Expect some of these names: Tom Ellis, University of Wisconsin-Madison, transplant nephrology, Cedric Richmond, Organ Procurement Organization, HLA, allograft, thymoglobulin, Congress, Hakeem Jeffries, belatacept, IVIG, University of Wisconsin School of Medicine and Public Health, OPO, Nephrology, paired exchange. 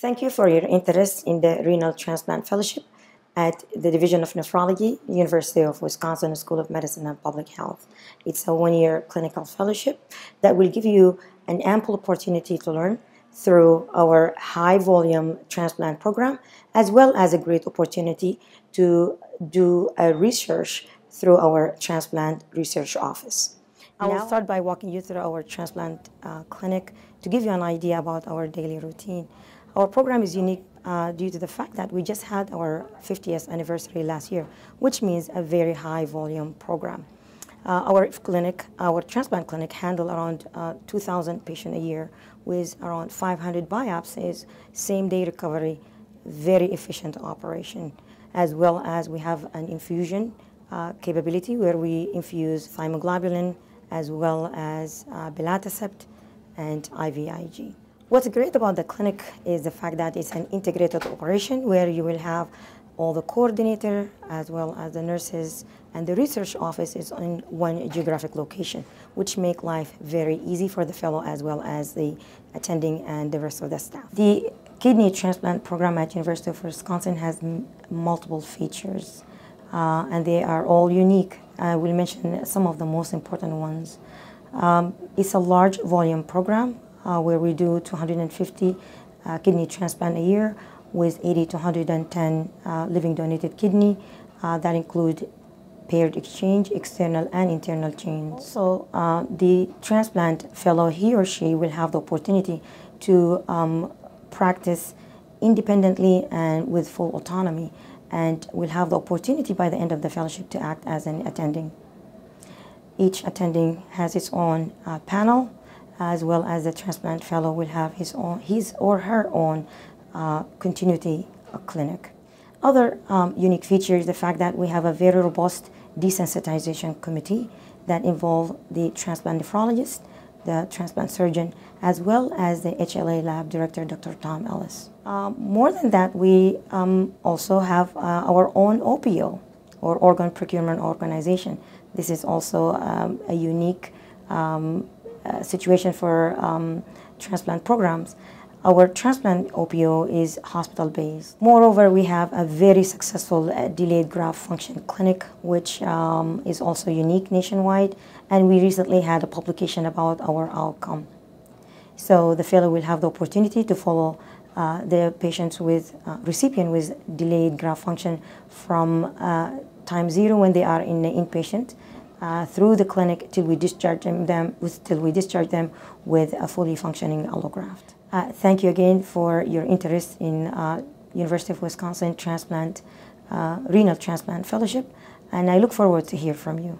Thank you for your interest in the Renal Transplant Fellowship at the Division of Nephrology, University of Wisconsin School of Medicine and Public Health. It's a one-year clinical fellowship that will give you an ample opportunity to learn through our high-volume transplant program, as well as a great opportunity to do research through our transplant research office. I will start by walking you through our transplant clinic to give you an idea about our daily routine. Our program is unique due to the fact that we just had our 50th anniversary last year, which means a very high volume program. Our transplant clinic handles around 2,000 patients a year with around 500 biopsies, same-day recovery, very efficient operation, as well as we have an infusion capability where we infuse thymoglobulin, as well as belatacept and IVIG. What's great about the clinic is the fact that it's an integrated operation where you will have all the coordinator as well as the nurses, and the research office is in one geographic location, which make life very easy for the fellow as well as the attending and the rest of the staff. The kidney transplant program at University of Wisconsin has multiple features. And they are all unique. I will mention some of the most important ones. It's a large volume program where we do 250 kidney transplant a year with 80 to 110 living donated kidney that include paired exchange, external and internal change. So the transplant fellow, he or she will have the opportunity to practice independently and with full autonomy, and will have the opportunity by the end of the fellowship to act as an attending. Each attending has its own panel, as well as the transplant fellow will have his or her own continuity clinic. Other unique feature is the fact that we have a very robust desensitization committee that involves the transplant nephrologist, the transplant surgeon, as well as the HLA lab director, Dr. Tom Ellis. More than that, we also have our own OPO, or Organ Procurement Organization. This is also a unique situation for transplant programs. Our transplant OPO is hospital-based. Moreover, we have a very successful delayed graft function clinic, which is also unique nationwide, and we recently had a publication about our outcome. So the fellow will have the opportunity to follow the patients with recipient with delayed graft function from time zero when they are in the inpatient through the clinic till we discharge them with a fully functioning allograft. Thank you again for your interest in University of Wisconsin Renal Transplant Fellowship, and I look forward to hear from you.